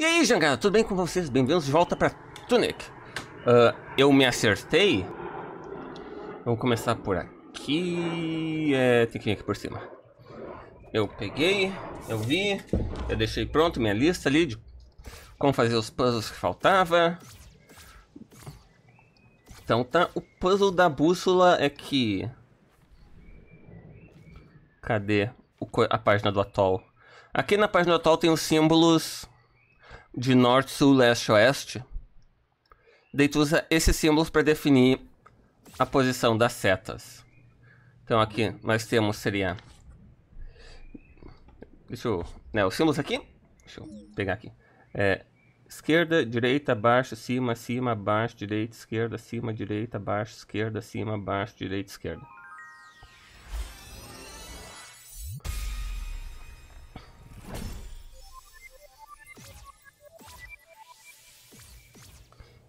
E aí, jangada, tudo bem com vocês? Bem-vindos de volta para Tunic. Eu me acertei. Vamos começar por aqui. Tem que vir aqui por cima. Eu peguei, eu vi, eu deixei pronto minha lista ali de como fazer os puzzles que faltava. Então tá, o puzzle da bússola é que... Cadê a página do atol? Aqui na página do atol tem os símbolos de norte, sul, leste, oeste. Daí tu usa esses símbolos para definir a posição das setas. Então aqui nós temos, seria... Deixa eu... Né, os símbolos aqui? Deixa eu pegar aqui. Esquerda, direita, baixo, cima, cima, baixo, direita, esquerda, cima, direita, baixo, esquerda, cima, baixo, direita, esquerda.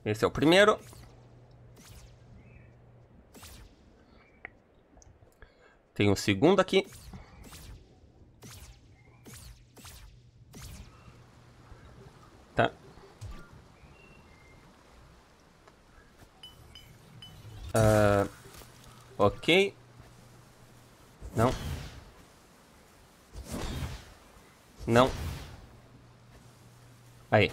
Esse é o primeiro. Tem o segundo aqui. Tá. Ok. Não. Não. Aí.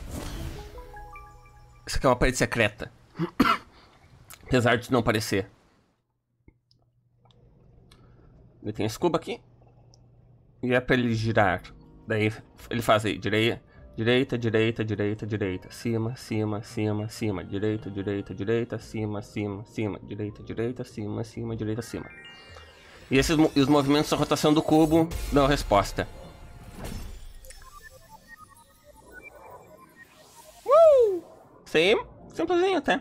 Isso aqui é uma parede secreta. Apesar de não parecer. Ele tem esse cubo aqui. E é pra ele girar. Daí ele faz aí. Direita, direita, direita, direita. Cima, cima, cima, cima. Direita, direita, direita. Cima, cima, cima. Direita, direita, cima, cima, direita, cima. E esses os movimentos da rotação do cubo dão a resposta. Sim, simplesinho até.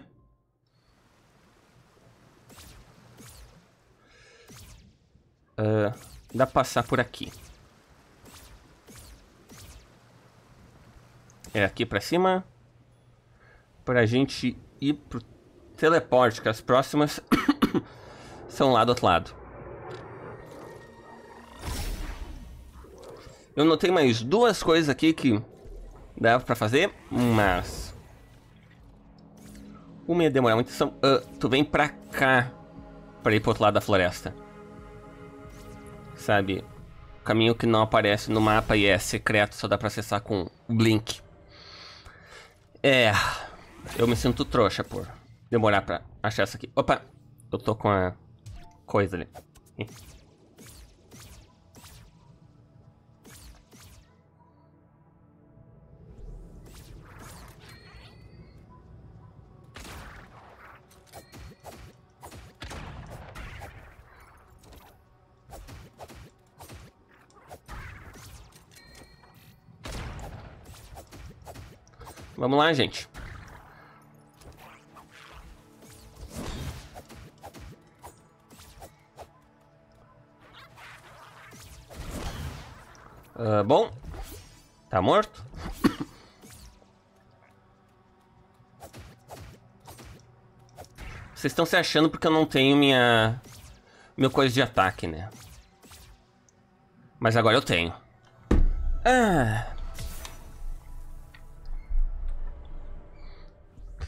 Dá pra passar por aqui. É aqui pra cima. Pra gente ir pro teleporte, que as próximas são lá do outro lado. Eu notei mais duas coisas aqui que dava pra fazer, mas... Uma ia demorar muito. Tu vem pra cá pra ir pro outro lado da floresta. Sabe? Caminho que não aparece no mapa e é secreto, só dá pra acessar com Blink. Eu me sinto trouxa por demorar pra achar essa aqui. Opa! Eu tô com a coisa ali. Vamos lá, gente. Bom. Tá morto. Vocês estão se achando porque eu não tenho meu coisa de ataque, né? Mas agora eu tenho.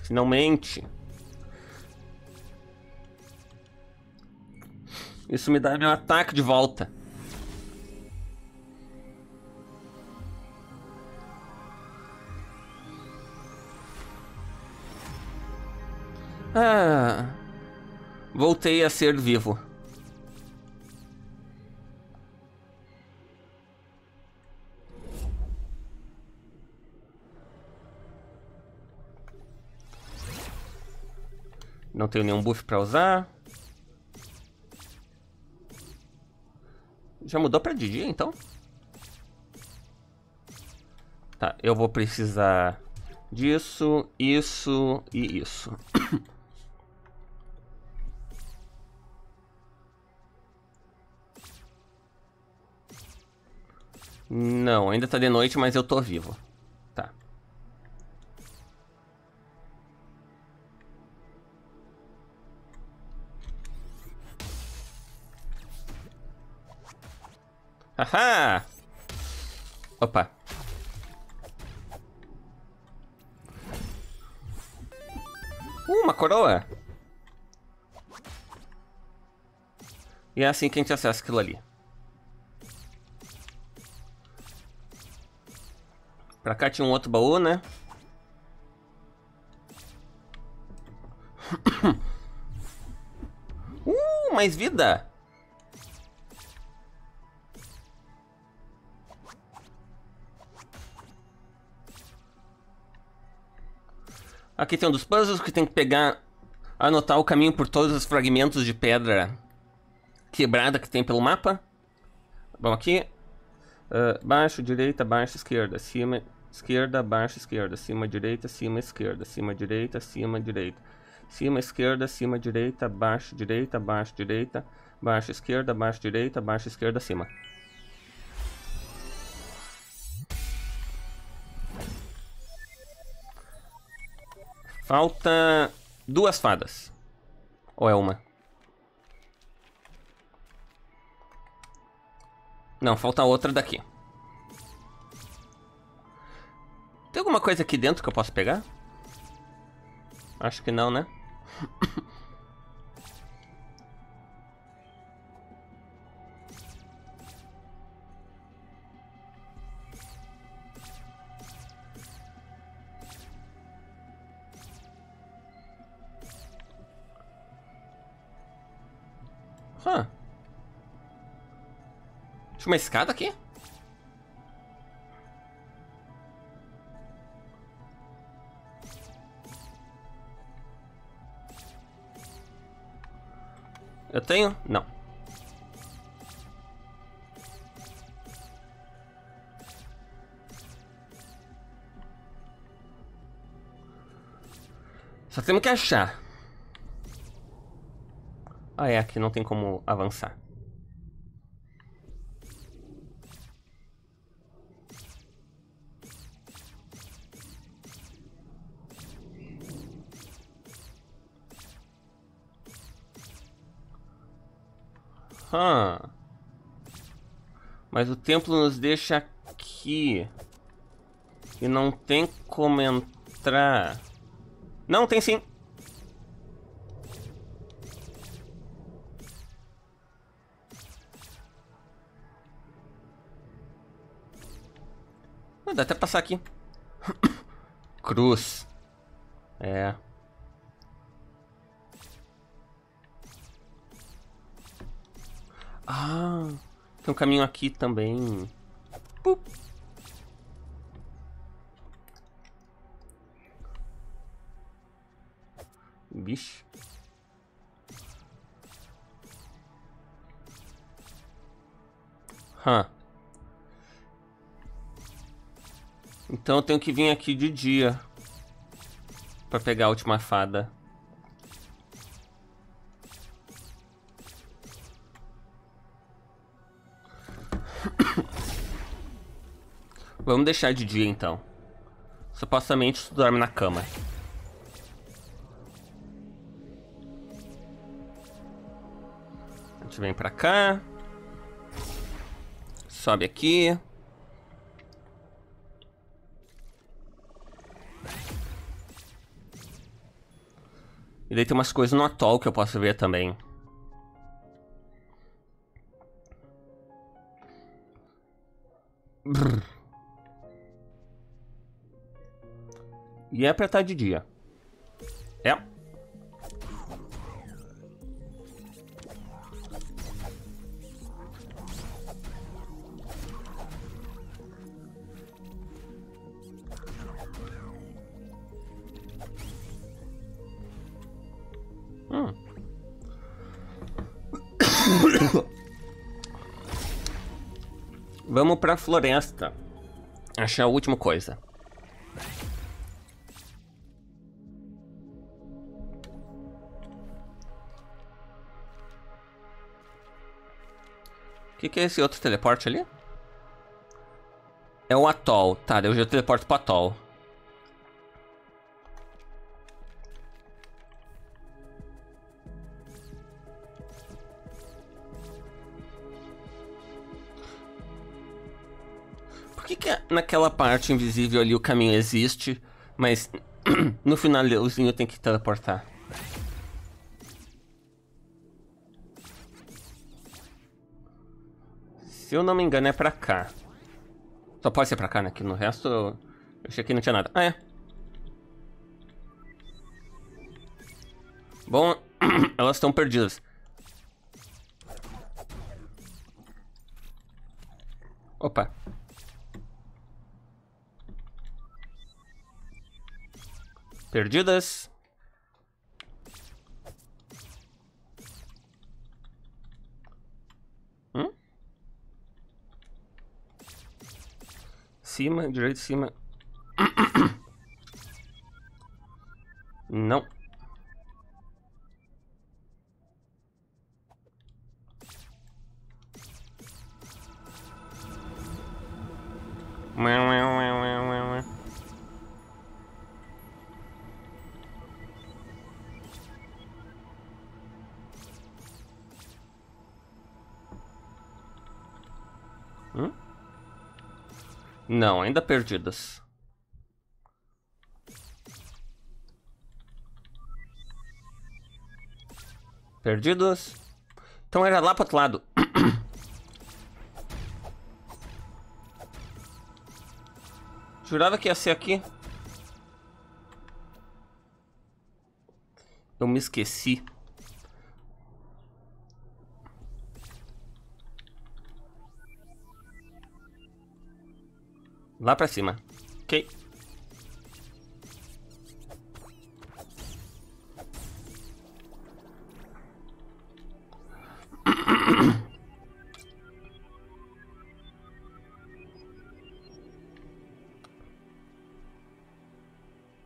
Finalmente. Isso me dá meu ataque de volta. Voltei a ser vivo. Não tenho nenhum buff pra usar. Já mudou pra Didi, então? Tá, eu vou precisar disso, isso e isso. Não, ainda tá de noite, mas eu tô vivo. Haha! Opa! Uma coroa. E é assim que a gente acessa aquilo ali. Pra cá tinha um outro baú, né? Mais vida! Aqui tem um dos puzzles que tem que pegar... Anotar o caminho por todos os fragmentos de pedra quebrada que tem pelo mapa. Vamos aqui. Baixo, direita, baixo, esquerda, cima... Esquerda, baixo, esquerda, cima, direita, cima, esquerda, cima, direita, cima, direita. Cima, esquerda, cima, direita, baixo, direita, baixo, direita, baixo, esquerda, baixo, direita, baixo, esquerda, cima. Falta duas fadas. Ou é uma? Não, falta outra daqui. Tem alguma coisa aqui dentro que eu posso pegar? Acho que não, né? Tinha uma escada aqui? Eu tenho? Não. Só temos que achar. Ah, é. Aqui não tem como avançar. Mas o templo nos deixa aqui. E não tem como entrar. Não, tem sim. Dá até passar aqui. Cruz. É. Tem um caminho aqui também. Bicho. Então eu tenho que vir aqui de dia pra pegar a última fada. Vamos deixar de dia então. Supostamente tu dorme na cama. A gente vem pra cá. Sobe aqui. E daí tem umas coisas no atol que eu posso ver também. E é pra estar de dia. É. Vamos pra floresta. Achar a última coisa. O que é esse outro teleporte ali? É o atol. Tá, eu já teleporto pro atol. Por que naquela parte invisível ali o caminho existe, mas No final o Zinho tem que teleportar. Se eu não me engano é pra cá. Só pode ser pra cá, né? Que no resto eu achei que não tinha nada. Ah, é. Bom, elas estão perdidas. Opa. Perdidas. Cima, direito de cima. Não. Não, ainda perdidas. Perdidas. Então era lá pro outro lado. Jurava que ia ser aqui. Eu me esqueci. Lá pra cima. Ok.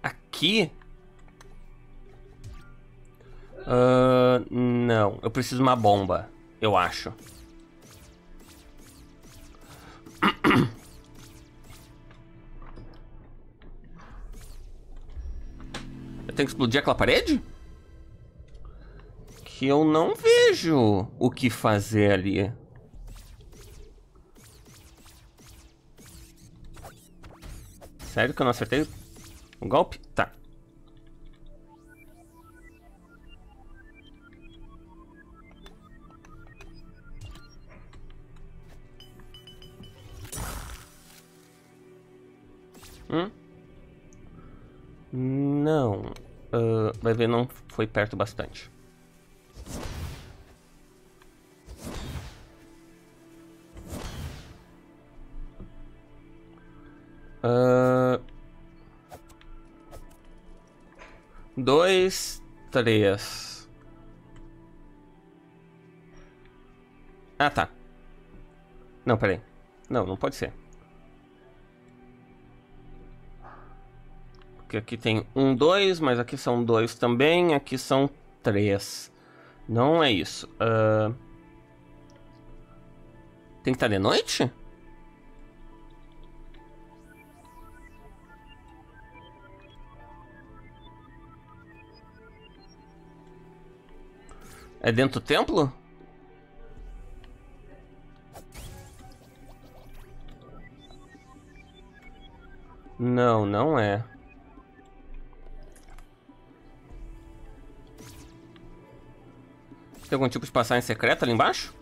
Aqui? Não. Eu preciso de uma bomba, eu acho. Tem que explodir aquela parede? Que eu não vejo o que fazer ali. Sério que eu não acertei o golpe? Tá. Não. Vai ver, não foi perto bastante. Dois, três. Ah, tá. Não, peraí. Não, não pode ser. Aqui tem um, dois, mas aqui são dois também. Aqui são três. Não é isso. Tem que estar de noite? É dentro do templo? Não, não é. Tem algum tipo de passagem secreta ali embaixo?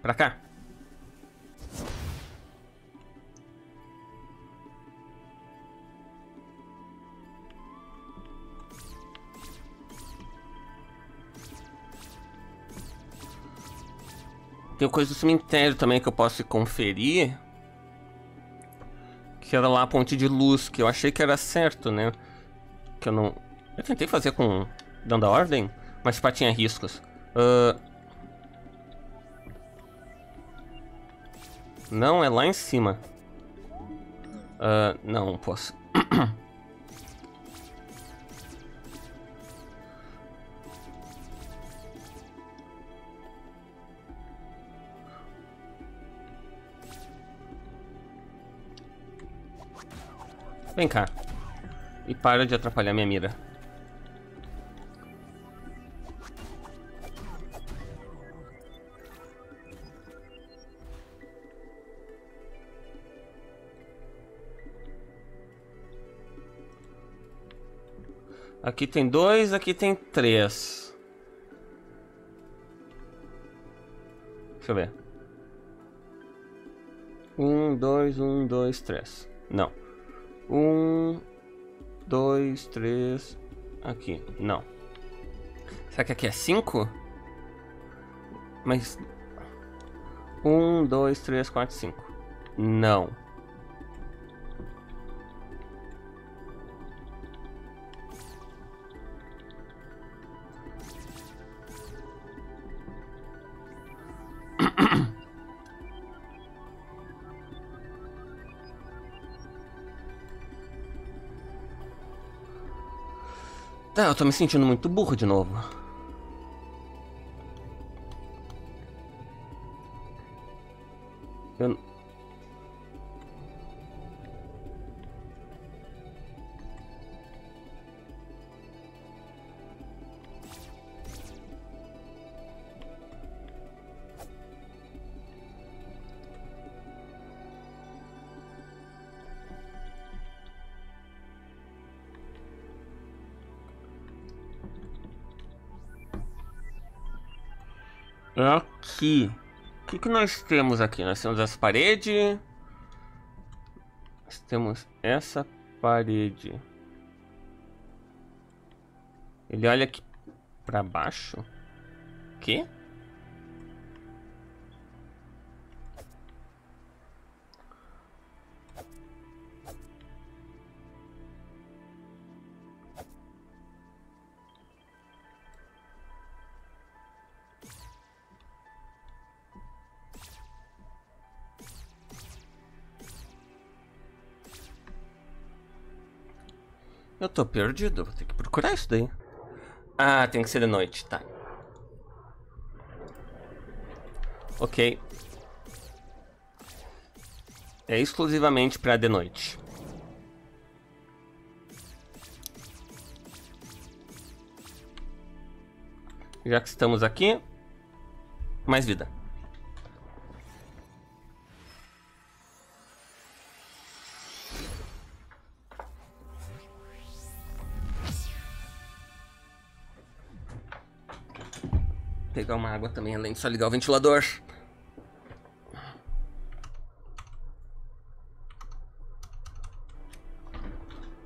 Pra cá. Tem coisa do cemitério também que eu posso conferir. Que era lá a ponte de luz, que eu achei que era certo, né? Que eu não... Eu tentei fazer com... dando a ordem, mas tipo, tinha riscos. Não, é lá em cima. Não posso. Vem cá. E para de atrapalhar minha mira. Aqui tem dois, aqui tem três. Deixa eu ver. 1, 2, 1, 2, 3. Não. 1, 2, 3. Aqui, não. Será que aqui é 5? Mas 1, 2, 3, 4, 5. Não. Tá, eu tô me sentindo muito burro de novo. Eu... Aqui. O que nós temos aqui? Nós temos essa parede. Nós temos essa parede. Ele olha aqui pra baixo. O quê? Eu tô perdido, vou ter que procurar isso daí. Ah, tem que ser de noite, tá. Ok. É exclusivamente pra de noite. Já que estamos aqui, mais vida. Pegar uma água também, além de só ligar o ventilador.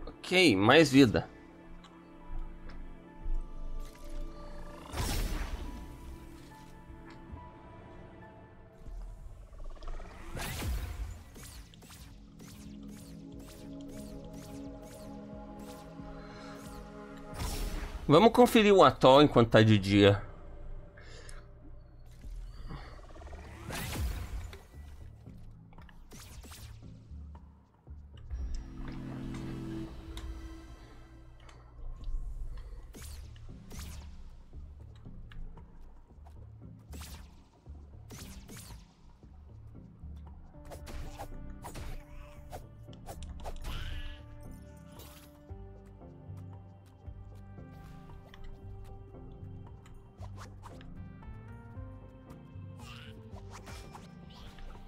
Ok, mais vida. Vamos conferir o atol enquanto tá de dia.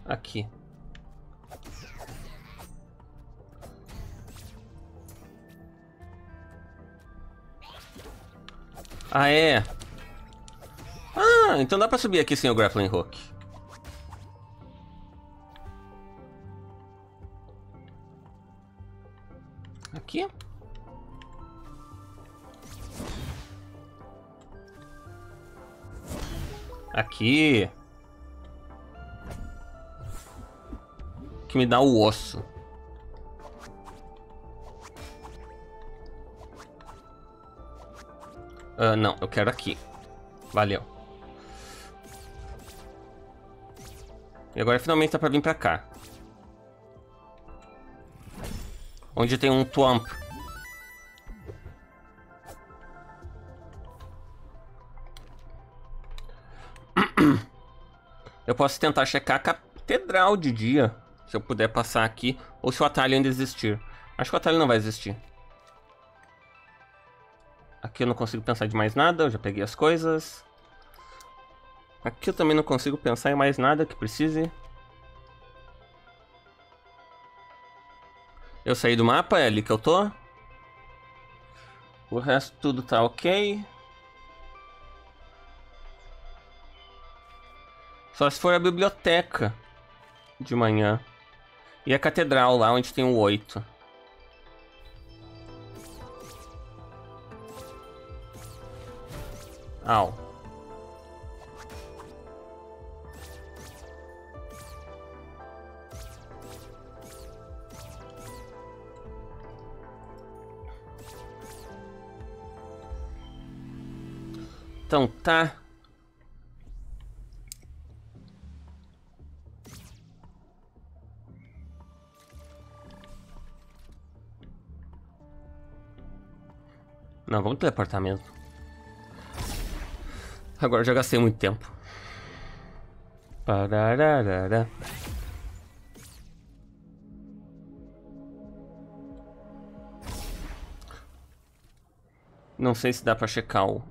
Aqui. Ah, é. Ah, então dá pra subir aqui sem o grappling hook. Aqui. Aqui. Que me dá o osso. Não, eu quero aqui. Valeu. E agora finalmente dá pra vir pra cá. Onde tem um twump. Eu posso tentar checar a catedral de dia. Se eu puder passar aqui, ou se o atalho ainda existir. Acho que o atalho não vai existir. Aqui eu não consigo pensar de mais nada, eu já peguei as coisas. Aqui eu também não consigo pensar em mais nada que precise. Eu saí do mapa, é ali que eu tô. O resto tudo tá ok. Só se for a biblioteca de manhã. E a catedral lá onde tem o 8. Au. Então tá. Não, vamos teleportar mesmo. Agora já gastei muito tempo. Parararara. Não sei se dá pra checar o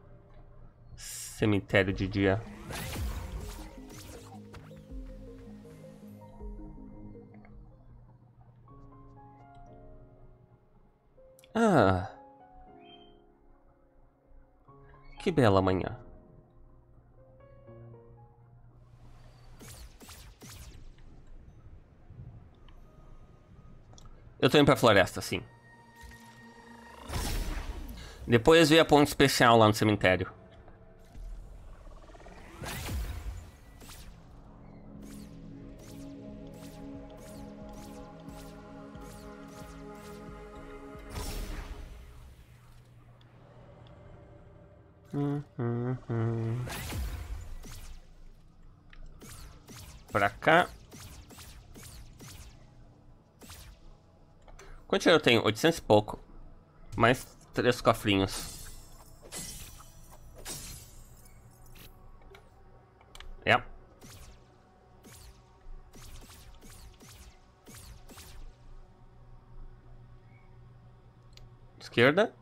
cemitério de dia. Ah. Que bela manhã. Eu tô indo pra floresta, sim. Depois vi a ponte especial lá no cemitério. Pra cá. Quanto dinheiro eu tenho? 800 e pouco. Mais 3 cofrinhos. É. Esquerda.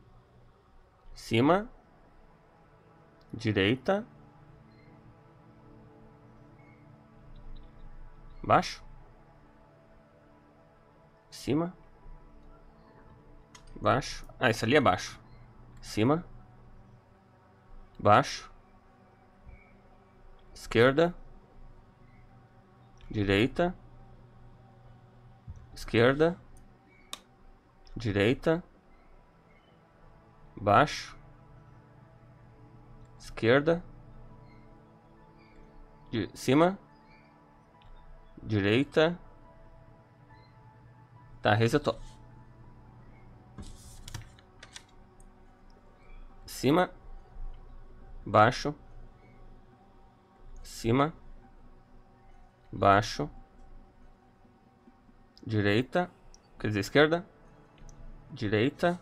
Cima. Direita. Baixo. Cima. Baixo. Ah, isso ali é baixo. Cima. Baixo. Esquerda. Direita. Esquerda. Direita. Baixo. Esquerda. De cima. Direita. Tá, resetou. Cima. Baixo. Cima. Baixo. Direita. Quer dizer, esquerda. Direita.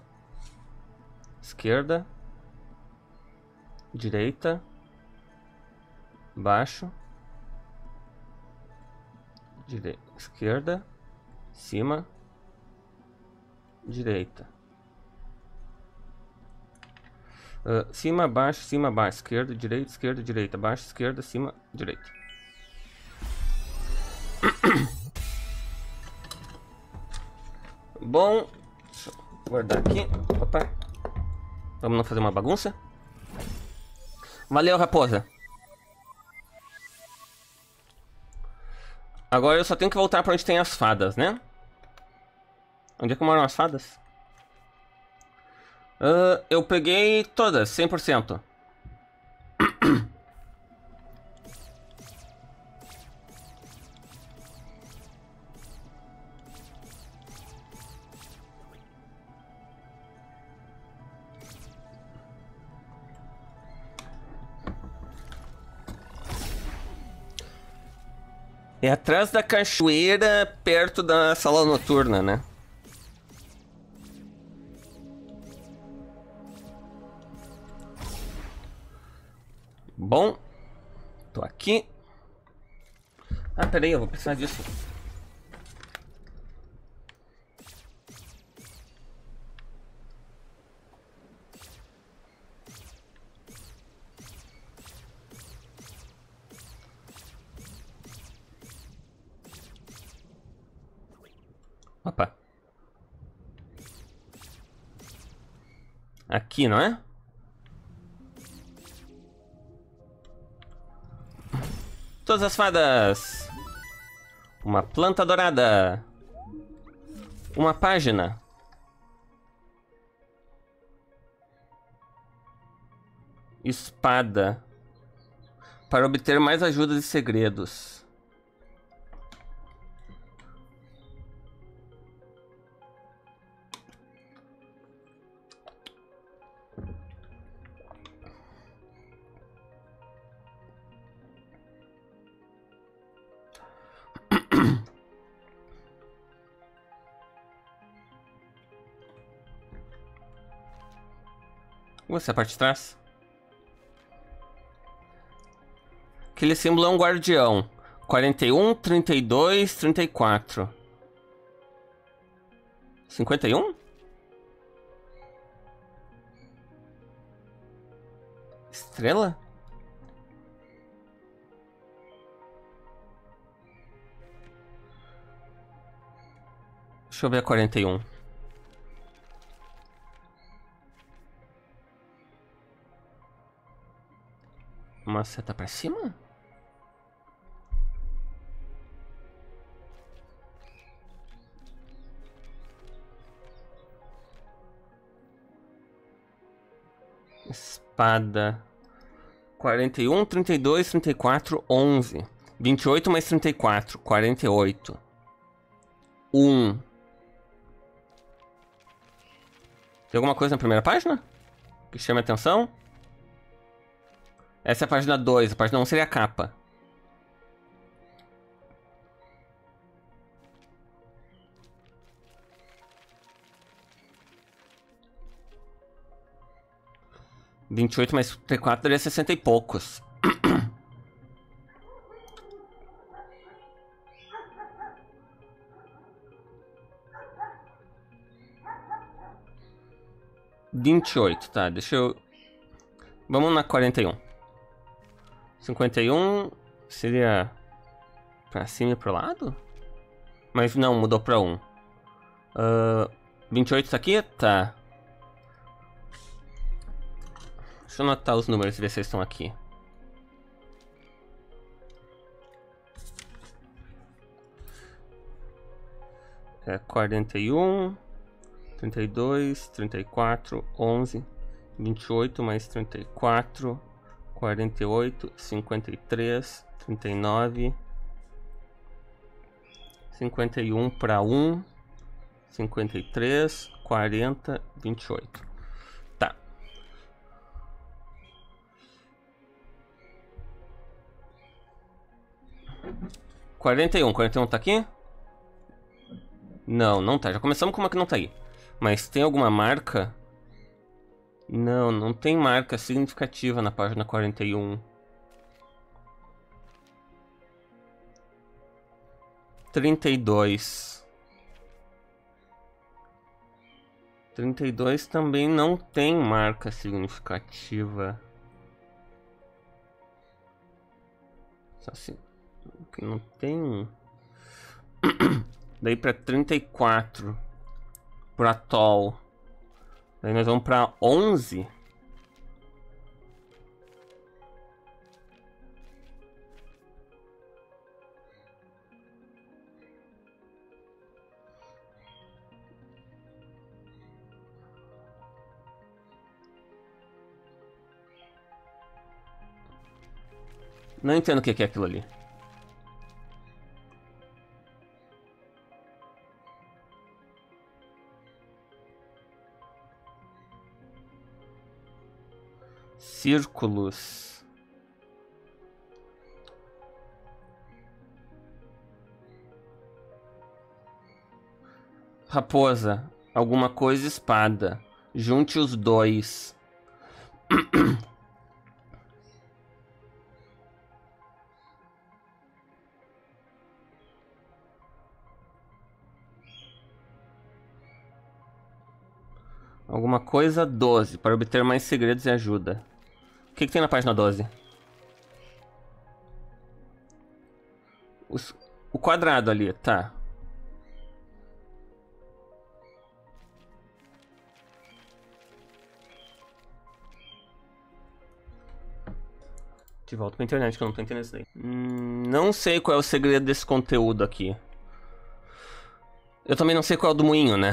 Esquerda. Direita. Baixo. Direita. Esquerda. Cima. Direita. Cima, baixo, cima, baixo. Esquerda, direita, baixo, esquerda, cima, direita. Bom, deixa eu guardar aqui. Opa. Vamos não fazer uma bagunça. Valeu, raposa. Agora eu só tenho que voltar pra onde tem as fadas, né? Onde é que moram as fadas? Eu peguei todas, 100%. É atrás da cachoeira, perto da sala noturna, né? Bom, tô aqui. Ah, peraí, eu vou precisar disso. Opa. Aqui, não é? Todas as fadas. Uma planta dourada. Uma página. Espada. Para obter mais ajudas e segredos. Essa é a parte de trás. Aquele símbolo é um guardião. 41, 32, 34. 51? Estrela? Deixa eu ver a 41. Uma seta pra cima? Espada. 41, 32, 34, 11. 28 mais 34, 48. 1. Tem alguma coisa na primeira página que chame a atenção? Essa é a página 2, a página 1 seria a capa. (28) mais 34 daria 60 e poucos. (28), tá, deixa eu... Vamos na 41. 51 seria pra cima e pro lado? Mas não, mudou pra 1. 28 tá aqui? Tá. Deixa eu anotar os números e ver se eles estão aqui. É 41, 32, 34, 11, 28 mais 34... 48, 53, 39, 51 para 1, 53, 40, 28. Tá. Quarenta e um tá aqui? Não, não tá. Já começamos com uma que não tá aí. Mas tem alguma marca? Não, não tem marca significativa na página 41. 32. 32 também não tem marca significativa. Só assim, não tem. Daí pra 34. Pro atol. Aí nós vamos para 11. Não entendo o que é aquilo ali. Círculos. Raposa. Alguma coisa, espada. Junte os dois. Alguma coisa, 12. Para obter mais segredos e ajuda. O que tem na página 12? O quadrado ali, tá. De volta pra internet, que eu não tô entendendo isso daí. Não sei qual é o segredo desse conteúdo aqui. Eu também não sei qual é o do moinho, né?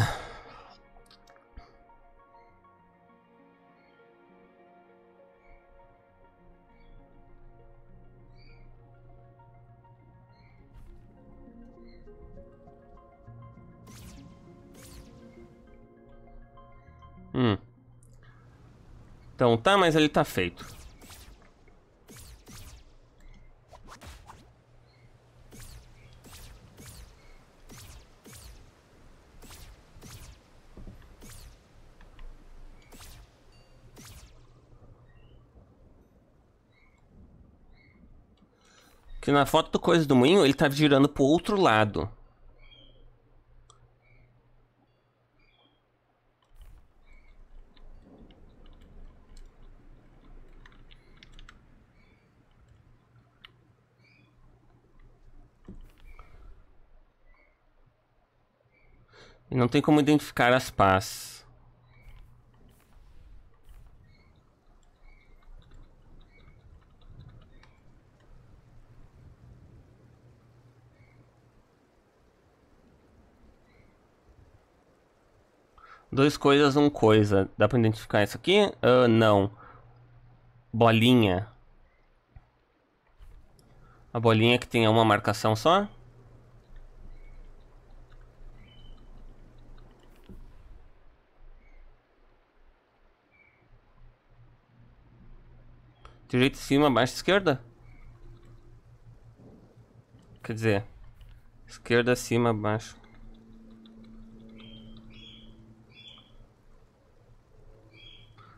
Então tá, mas ele tá feito. Que na foto do coisa do moinho, ele tá girando pro outro lado. E não tem como identificar as pás. Dois coisas, um coisa. Dá pra identificar isso aqui? Não. Bolinha. A bolinha que tem uma marcação só. Direita, cima, abaixo, esquerda? Quer dizer, esquerda, cima, abaixo.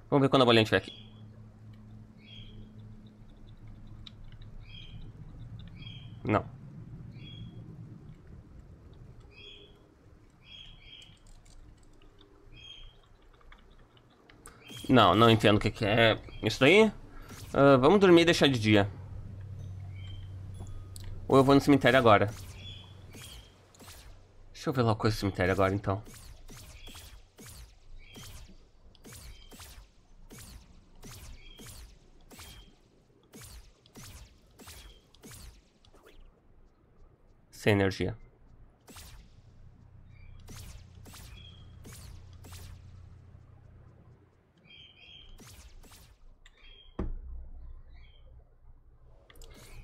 Vamos ver quando a bolinha estiver aqui. Não. Não entendo o que é isso daí. Vamos dormir e deixar de dia. Ou eu vou no cemitério agora. Deixa eu ver lá o coisa do cemitério agora, então. Sem energia.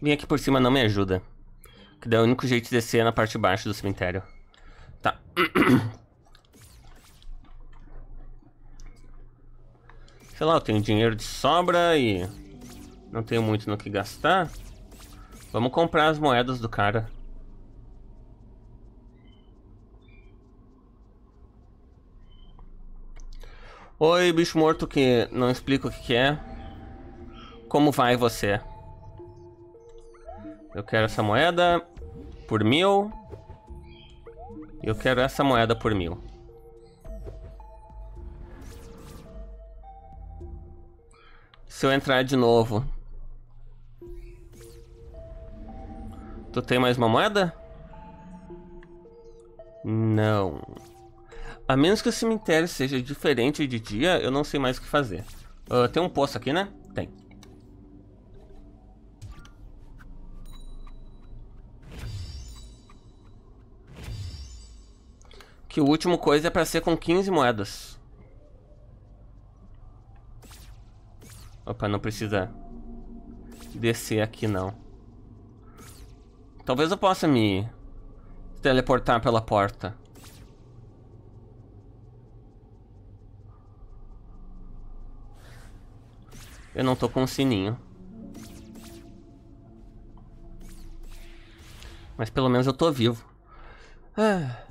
Vim aqui por cima não me ajuda. Que daí é o único jeito de descer na parte de baixo do cemitério. Tá. Sei lá, eu tenho dinheiro de sobra e não tenho muito no que gastar. Vamos comprar as moedas do cara. Oi, bicho morto que não explica o que é. Como vai você? Eu quero essa moeda por 1000. Eu quero essa moeda por 1000. Se eu entrar de novo, tu tem mais uma moeda? Não. A menos que o cemitério seja diferente de dia, eu não sei mais o que fazer. Tem um poço aqui, né? Tem. Que o último coisa é pra ser com 15 moedas. Opa, não precisa descer aqui não. Talvez eu possa me teleportar pela porta. Eu não tô com um sininho. Mas pelo menos eu tô vivo. Ah.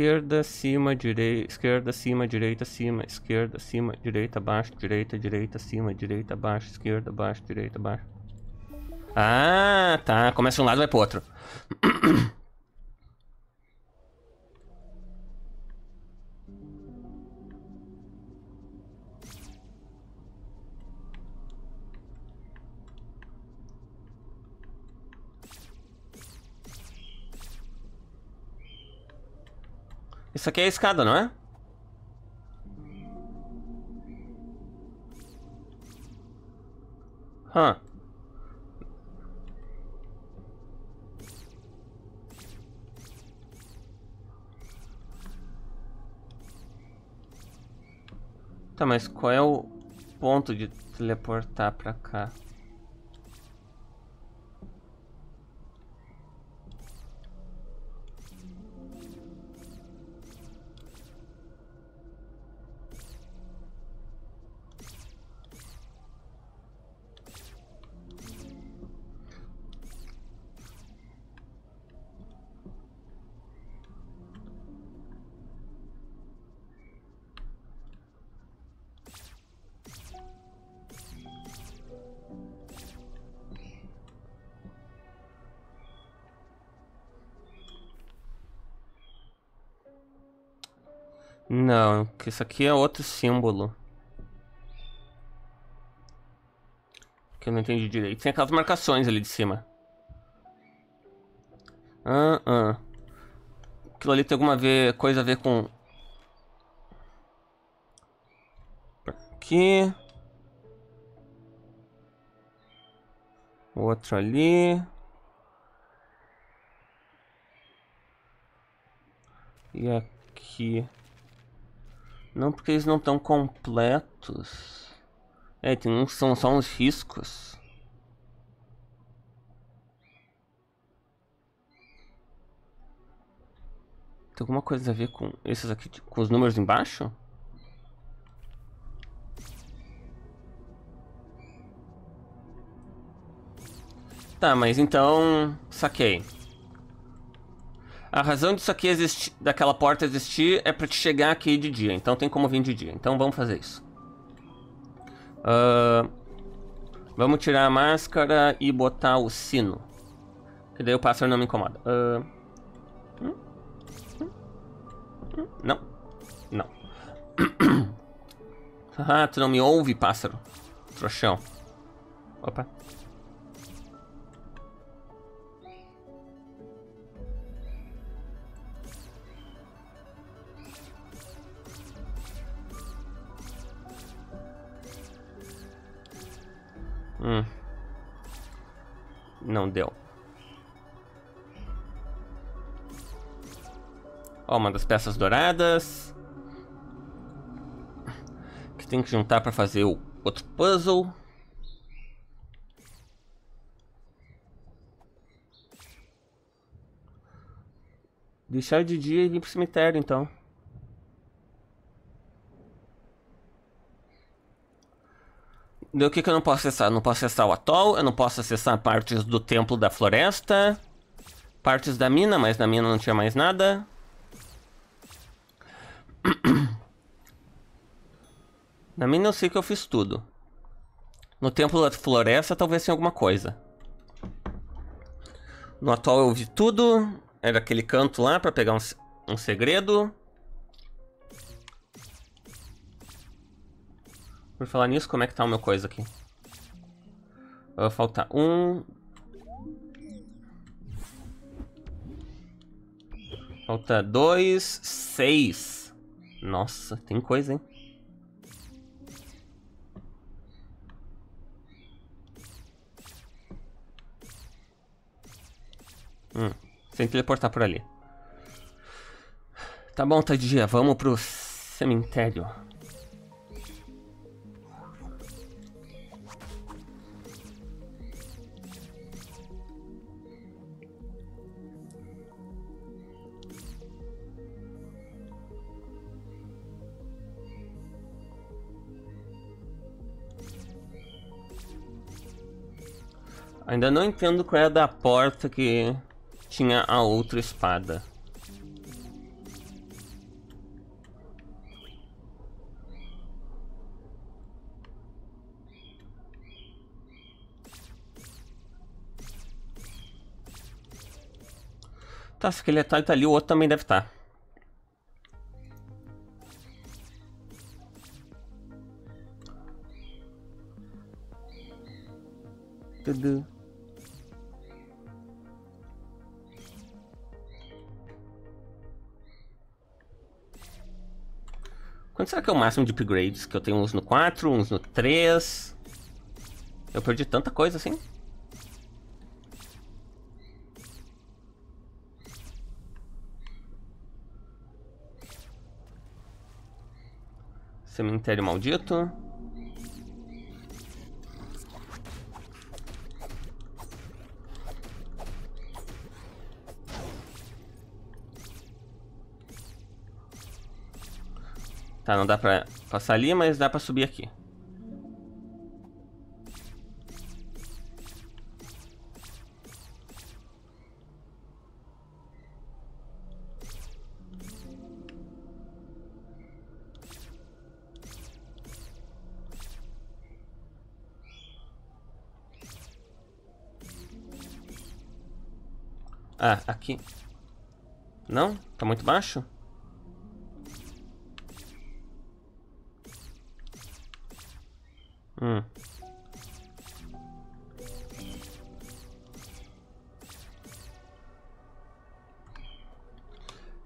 Esquerda, cima, direita, esquerda, cima, direita, cima, esquerda, cima, direita, baixo, direita, direita, cima, direita, baixo, esquerda, baixo, direita, baixo. Ah, tá. Começa de um lado e vai pro outro. Isso aqui é a escada, não é? Tá, mas qual é o ponto de teleportar pra cá? Não, que isso aqui é outro símbolo. Que eu não entendi direito. Tem aquelas marcações ali de cima. Aquilo ali tem alguma coisa a ver com... Aqui. Outro ali. E aqui... Não, porque eles não estão completos. É, tem uns, são só uns riscos. Tem alguma coisa a ver com esses aqui, com os números embaixo? Tá, mas então... Saquei. A razão disso aqui existir, daquela porta existir, é pra te chegar aqui de dia. Então tem como vir de dia. Então vamos fazer isso. Vamos tirar a máscara e botar o sino. Que daí o pássaro não me incomoda. Não. Não. Ah, tu não me ouve, pássaro. Trouxão. Opa. Não deu. Ó, uma das peças douradas que tem que juntar para fazer o outro puzzle. Deixar de dia e vir pro cemitério, então. O que eu não posso acessar? Não posso acessar o atol, eu não posso acessar partes do templo da floresta, partes da mina, mas na mina não tinha mais nada. Na mina eu sei que eu fiz tudo. No templo da floresta talvez tenha alguma coisa. No atol eu vi tudo, era aquele canto lá pra pegar um segredo. Por falar nisso, como é que tá o meu coisa aqui? Falta um... Falta 2, 6. Nossa, tem coisa, hein? Sem teleportar por ali. Tá bom, tá de dia. Vamos pro cemitério. Ainda não entendo qual é da porta que tinha a outra espada. Tá, se aquele detalhe tá ali, o outro também deve estar. Tudu. Quanto será que é o máximo de upgrades? Que eu tenho uns no 4, uns no 3. Eu perdi tanta coisa assim. Cemitério maldito. Tá, não dá pra passar ali, mas dá pra subir aqui. Ah, aqui. Não? Tá muito baixo?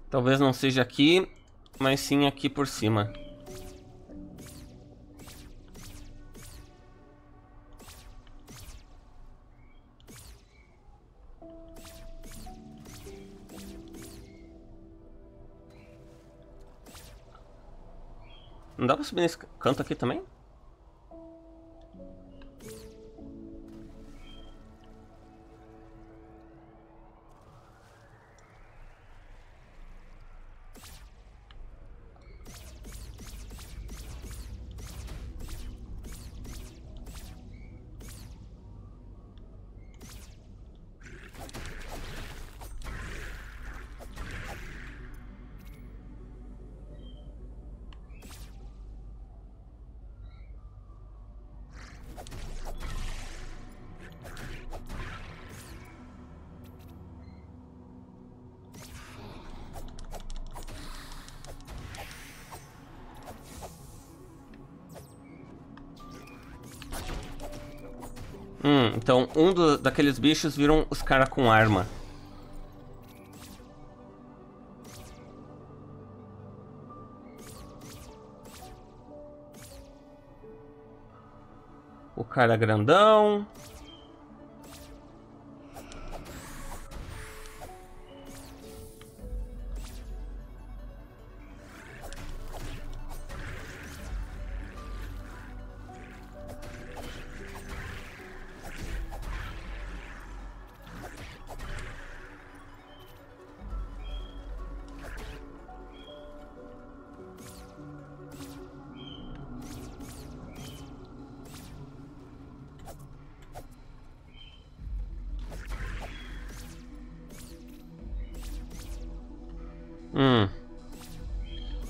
Talvez não seja aqui, mas sim aqui por cima. Não dá pra subir nesse canto aqui também? Então daqueles bichos viram os caras com arma. O cara grandão.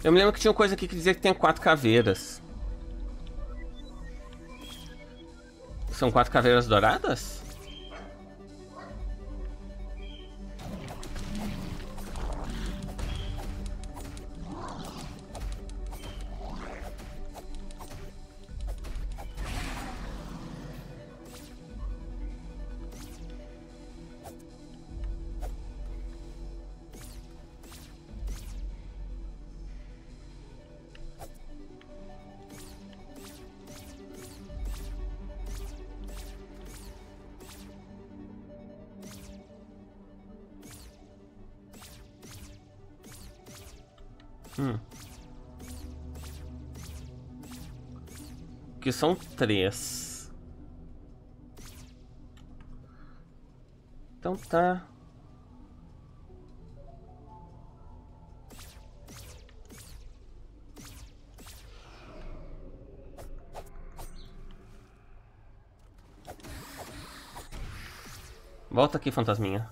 Eu me lembro que tinha uma coisa aqui que dizia que tem 4 caveiras. São 4 caveiras douradas? Que são 3. Então tá. Volta aqui, fantasminha.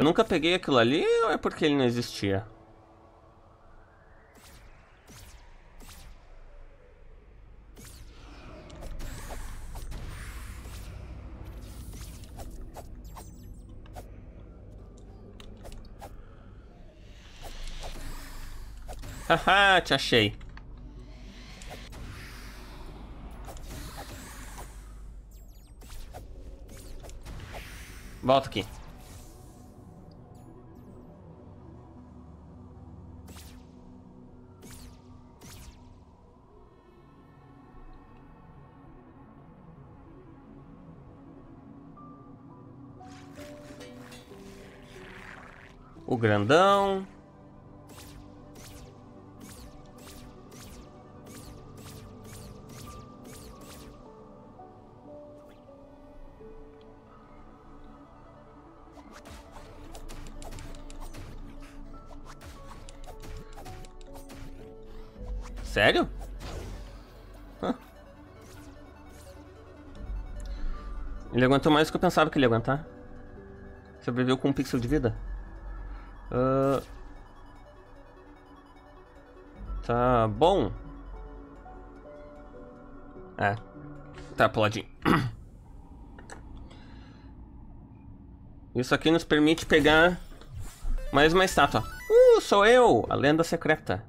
Eu nunca peguei aquilo ali, ou é porque ele não existia? Haha, te achei. Volta aqui. O grandão. Sério? Huh. Ele aguentou mais do que eu pensava que ele ia aguentar. Sobreviveu com 1 pixel de vida? Tá bom. É. Tá, puladinho. Isso aqui nos permite pegar mais uma estátua. Sou eu! A lenda secreta.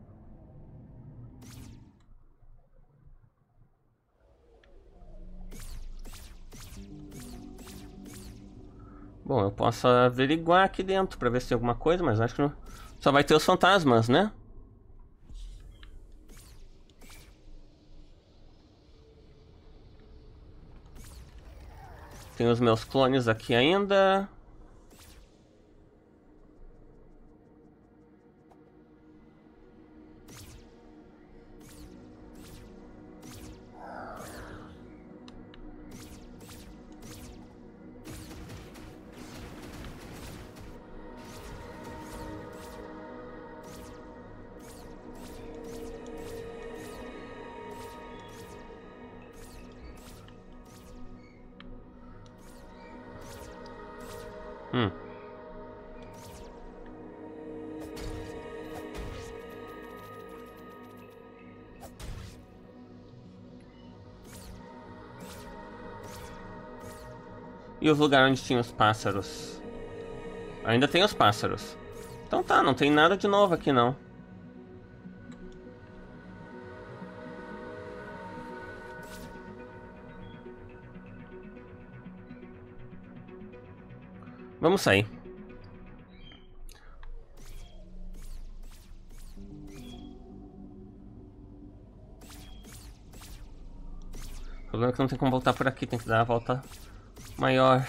Bom, eu posso averiguar aqui dentro pra ver se tem alguma coisa, mas acho que não... Só vai ter os fantasmas, né? Tem os meus clones aqui ainda. E os lugares onde tinha os pássaros. Ainda tem os pássaros. Então tá, não tem nada de novo aqui não. Vamos sair. O problema é que não tem como voltar por aqui, tem que dar a volta maior.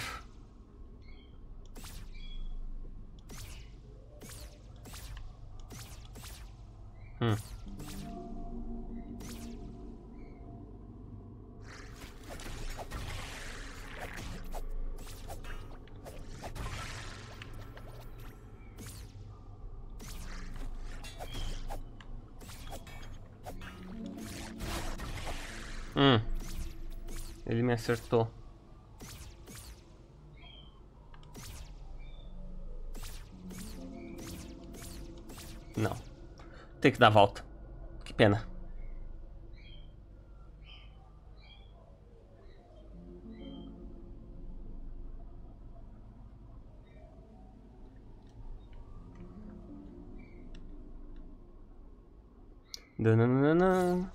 Ele me acertou. Não. Tem que dar a volta. Que pena. Dananana.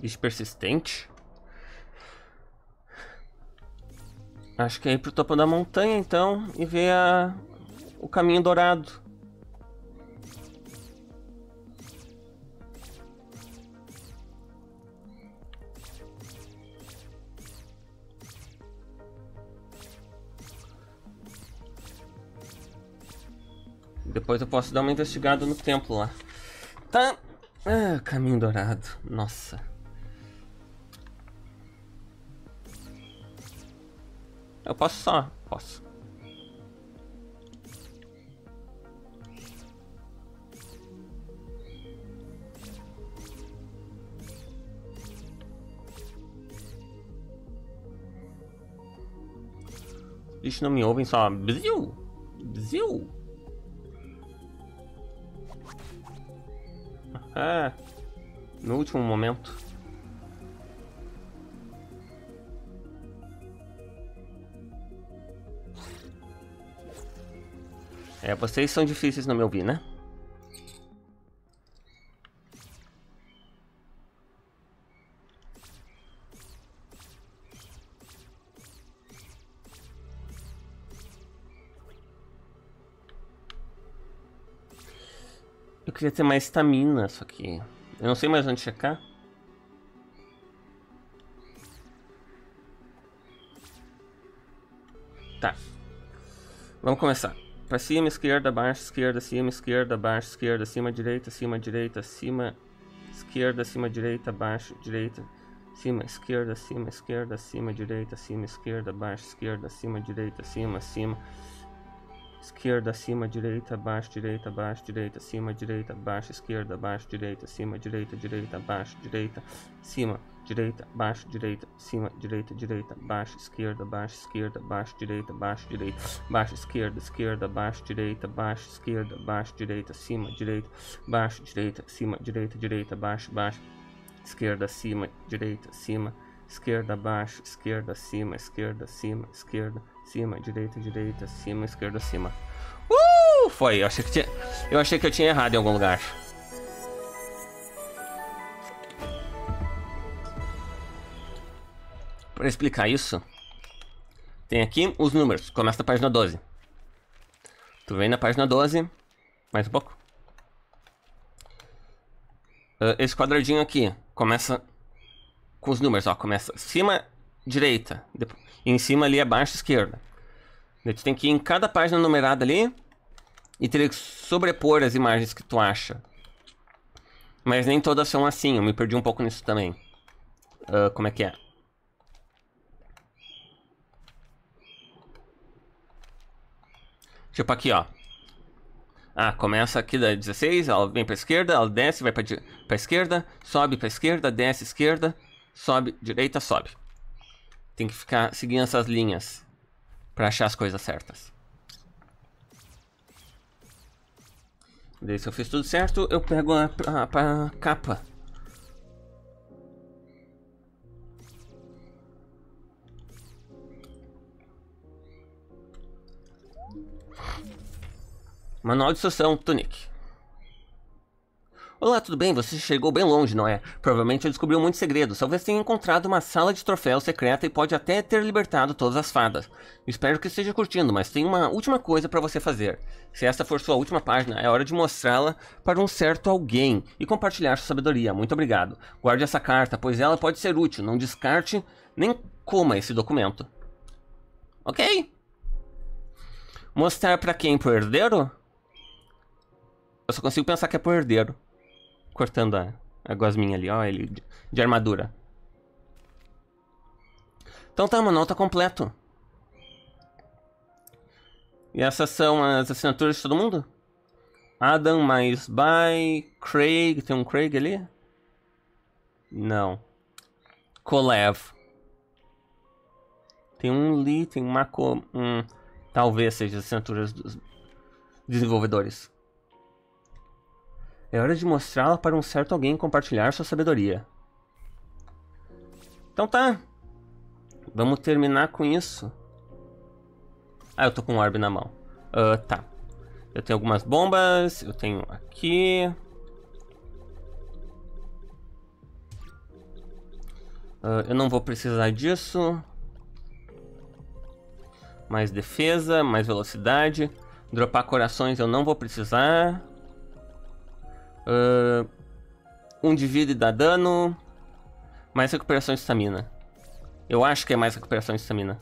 Bicho persistente. Acho que é ir pro topo da montanha então e ver o caminho dourado. Depois eu posso dar uma investigada no templo lá. Tá. Ah, caminho dourado. Nossa. Eu posso só? Posso. Eles não me ouvem, só bziu, bziu. Ah, no último momento. É, vocês são difíceis não me ouvir, né? Eu queria ter mais estamina, só que eu não sei mais onde checar. Tá. Vamos começar. Pra cima, esquerda, baixo, esquerda, cima, esquerda, baixo, esquerda, cima, direita, cima, direita, cima, esquerda, cima, direita, baixo, direita, cima, esquerda, cima, esquerda, cima, direita, cima, esquerda, baixo, esquerda, cima, direita, cima, cima. Esquerda, acima, direita, baixo, direita, baixo, direita, cima, direita, baixo, esquerda, baixo, direita, cima, direita, direita, baixo, direita, cima, direita, baixo, direita, cima, direita, direita, baixo, esquerda, baixo, esquerda, baixo, direita, baixo, direita, baixo, esquerda, esquerda, baixo, direita, baixo, esquerda, baixo, direita, cima, direita, baixo, direita, cima, direita, direita, baixo, baixo, esquerda, cima, direita, cima, esquerda, baixo, esquerda, cima, esquerda, cima, esquerda, cima, direita, direita, cima, esquerda, cima. Foi, eu achei que eu tinha errado em algum lugar. Para explicar isso, tem aqui os números, começa na página 12. Tu vem na página 12, mais um pouco. Esse quadradinho aqui começa com os números, ó, começa cima, direita, depois, e em cima ali abaixo, esquerda. Daí tu tem que ir em cada página numerada ali e teria que sobrepor as imagens que tu acha. Mas nem todas são assim, eu me perdi um pouco nisso também. Como é que é? Tipo aqui, ó. Ah, começa aqui da 16, ela vem pra esquerda, ela desce, vai pra esquerda, sobe pra esquerda, desce, esquerda. Sobe, direita, sobe. Tem que ficar seguindo essas linhas para achar as coisas certas. Daí, se eu fiz tudo certo, eu pego a capa. Manual de instrução, Tunic. Olá, tudo bem? Você chegou bem longe, não é? Provavelmente descobriu muitos segredos. Talvez tenha encontrado uma sala de troféu secreta e pode até ter libertado todas as fadas. Espero que esteja curtindo, mas tem uma última coisa para você fazer. Se esta for sua última página, é hora de mostrá-la para um certo alguém e compartilhar sua sabedoria. Muito obrigado. Guarde essa carta, pois ela pode ser útil. Não descarte nem coma esse documento. Ok? Mostrar para quem? Pro herdeiro? Eu só consigo pensar que é pro herdeiro. Cortando a gosminha ali, ó, ele de armadura. Então tá, mano, tá completo. E essas são as assinaturas de todo mundo? Adam mais by Craig, tem um Craig ali? Não. Colev. Tem um Lee, tem um Mako, talvez seja as assinaturas dos desenvolvedores. É hora de mostrá-la para um certo alguém compartilhar sua sabedoria. Então tá. Vamos terminar com isso. Ah, eu tô com um orbe na mão. Tá. Eu tenho algumas bombas. Eu tenho aqui. Eu não vou precisar disso. Mais defesa, mais velocidade. Dropar corações eu não vou precisar. Um de vida e dá dano. Mais recuperação de estamina. Eu acho que é mais recuperação de estamina.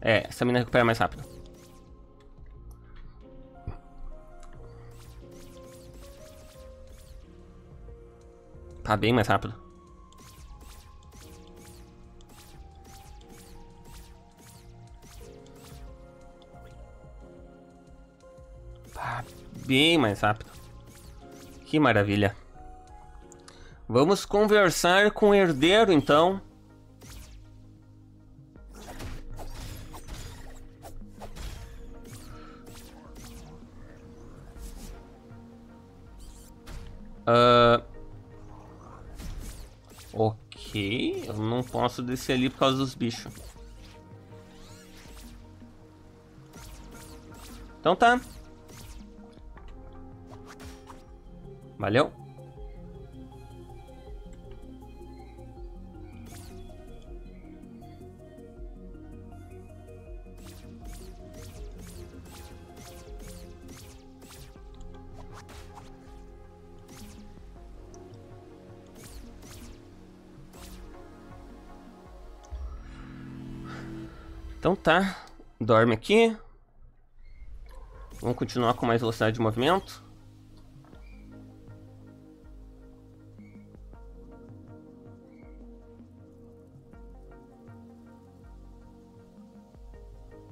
É, estamina recupera mais rápido. Tá bem mais rápido. Tá bem mais rápido. Que maravilha. Vamos conversar com o herdeiro então. Ok, eu não posso descer ali por causa dos bichos. Então tá. Valeu. Então tá, dorme aqui. Vamos continuar com mais velocidade de movimento.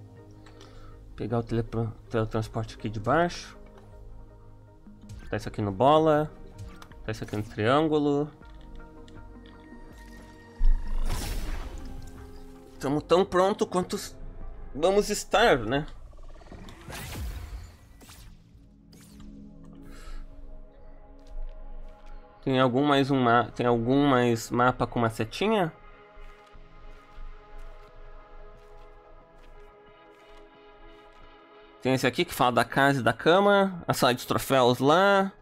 Vou pegar o teletransporte aqui de baixo. Tá isso aqui no bola. Tá isso aqui no triângulo. Estamos tão pronto quanto vamos estar, né? Tem algum mais mapa com uma setinha? Tem esse aqui que fala da casa e da cama, a sala de troféus lá.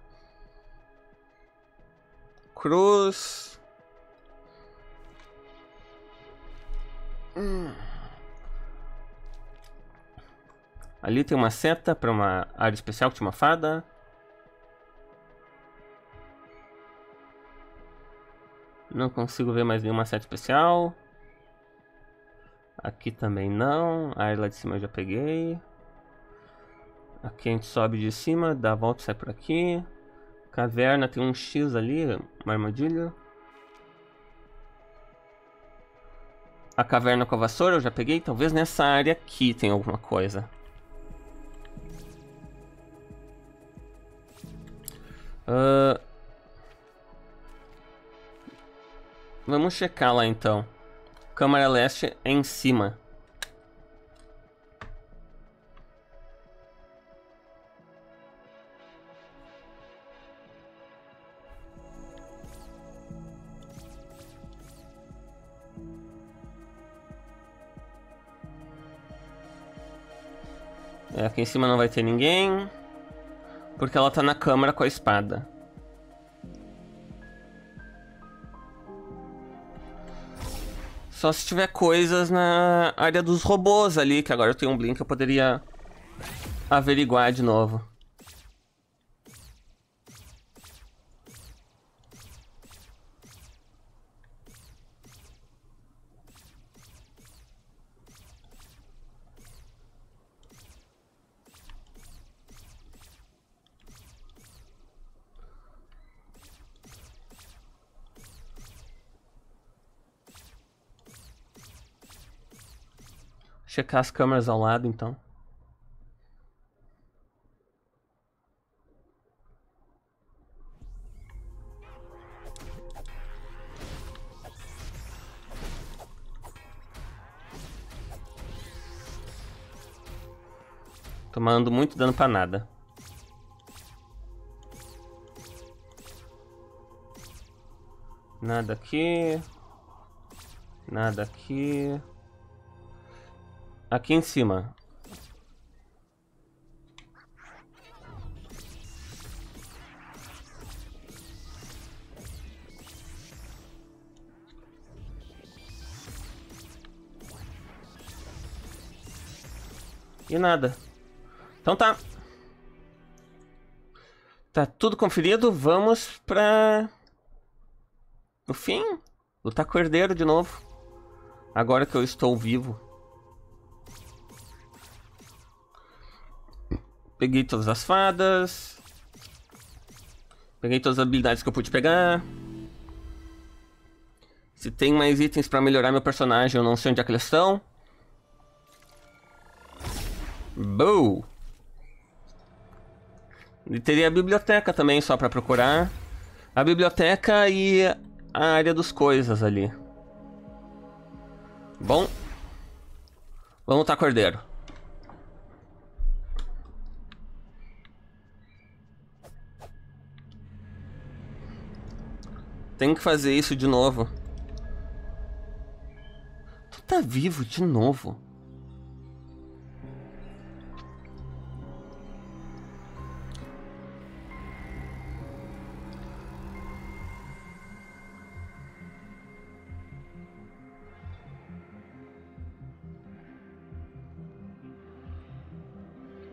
Cruz. Ali tem uma seta para uma área especial que tinha uma fada. Não consigo ver mais nenhuma seta especial. Aqui também não. A área lá de cima eu já peguei. Aqui a gente sobe de cima, dá a volta e sai por aqui. Caverna tem um X ali, uma armadilha. A caverna com a vassoura eu já peguei. Talvez nessa área aqui tem alguma coisa. Vamos checar lá então. Câmara leste é em cima. Aqui em cima não vai ter ninguém, porque ela tá na câmara com a espada. Só se tiver coisas na área dos robôs ali, que agora eu tenho um blink que eu poderia averiguar de novo. Checar as câmeras ao lado, então. Tomando muito dano pra nada. Nada aqui. Nada aqui. Aqui em cima. E nada. Então tá. Tá tudo conferido. Vamos pra... no fim. Lutar com o herdeiro de novo. Agora que eu estou vivo. Peguei todas as fadas. Peguei todas as habilidades que eu pude pegar. Se tem mais itens pra melhorar meu personagem, eu não sei onde é que eles estão. Boa! E teria a biblioteca também, só pra procurar. A biblioteca e a área dos coisas ali. Bom. Vamos lutar cordeiro. Tenho que fazer isso de novo. Tu tá vivo de novo.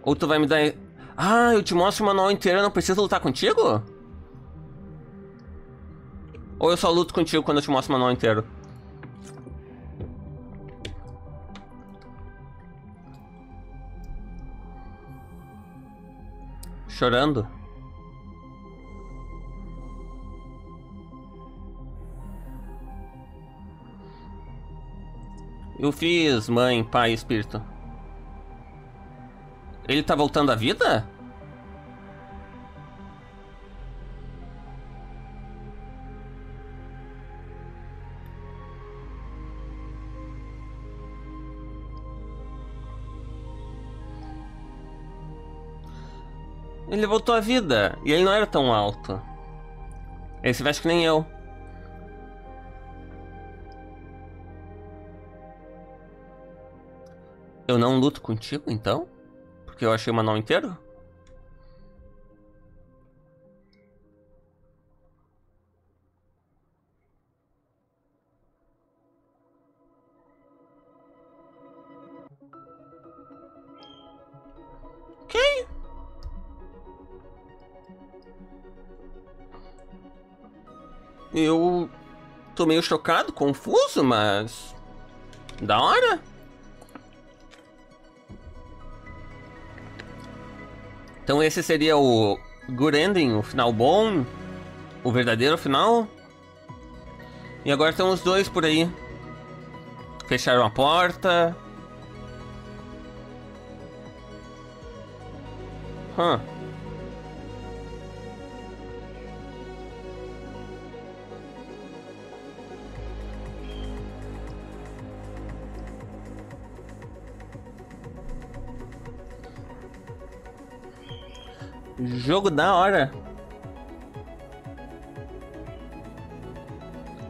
Ou tu vai me dar... Ah, eu te mostro o manual inteiro, eu não preciso lutar contigo? Ou eu só luto contigo quando eu te mostro o manual inteiro? Chorando? Eu fiz mãe, pai, espírito. Ele tá voltando à vida? Ele voltou à vida. E ele não era tão alto. Ele se veste que nem eu. Eu não luto contigo, então? Porque eu achei o manual inteiro? Ok. Eu tô meio chocado, confuso, mas... Da hora! Então esse seria o good ending, o final bom, o verdadeiro final. E agora estão os dois por aí. Fecharam a porta. Jogo da hora.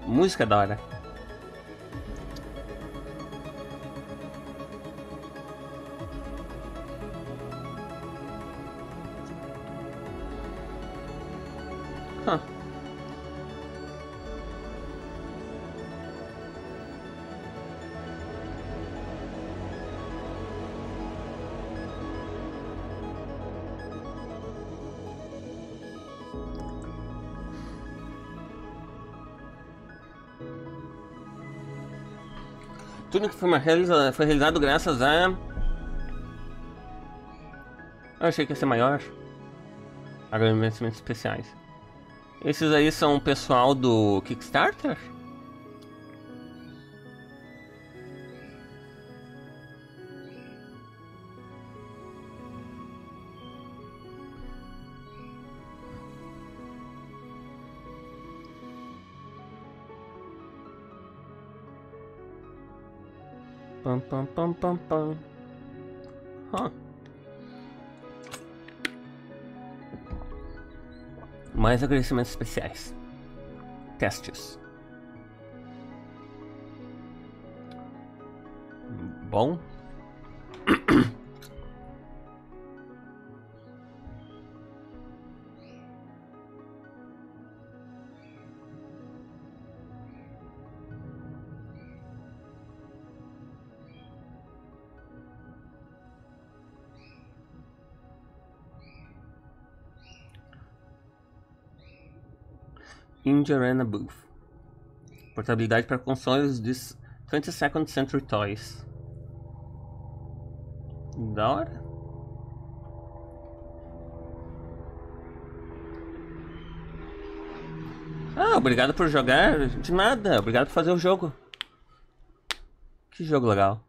Música da hora. Tunic foi realizado graças a... Eu achei que ia ser maior. Agradecimentos especiais. Esses aí são o pessoal do Kickstarter? Mais agradecimentos especiais. Testes. Bom. Indiana Booth. Portabilidade para consoles de 22nd Century Toys. Da hora. Ah, obrigado por jogar. De nada, obrigado por fazer o jogo. Que jogo legal.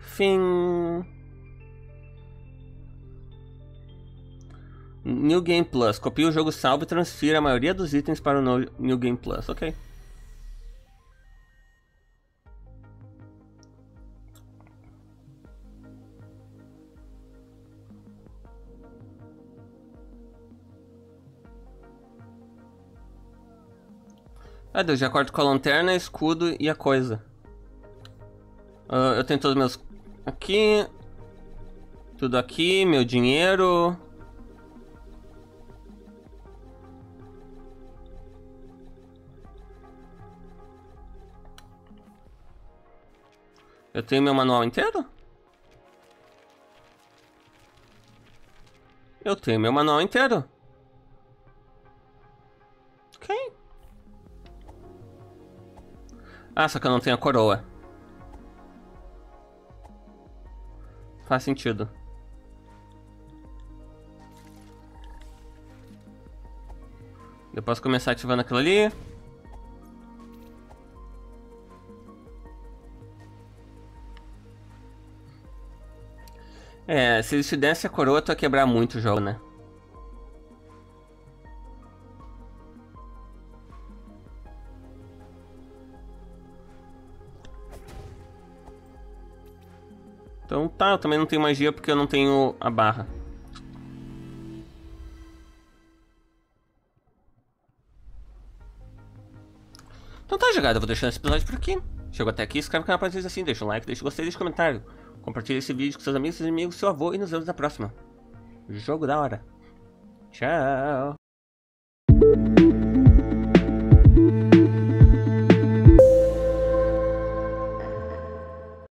Fim. New Game Plus. Copie o jogo salvo e transfira a maioria dos itens para o New Game Plus. Ok. Ah, Deus, já corto com a lanterna, escudo e a coisa. Eu tenho todos meus... Aqui. Tudo aqui, meu dinheiro. Eu tenho meu manual inteiro? Eu tenho meu manual inteiro. Ok. Ah, só que eu não tenho a coroa. Faz sentido. Eu posso começar ativando aquilo ali. É, se eles te dessem a coroa, tu ia quebrar muito o jogo, né? Então tá, eu também não tenho magia porque eu não tenho a barra. Então tá, jogada, eu vou deixando esse episódio por aqui. Chegou até aqui, inscreve no canal pra vocês assim, deixa um like, deixa o gostei, deixa um comentário. Compartilha esse vídeo com seus amigos, seu avô e nos vemos na próxima. Jogo da hora. Tchau.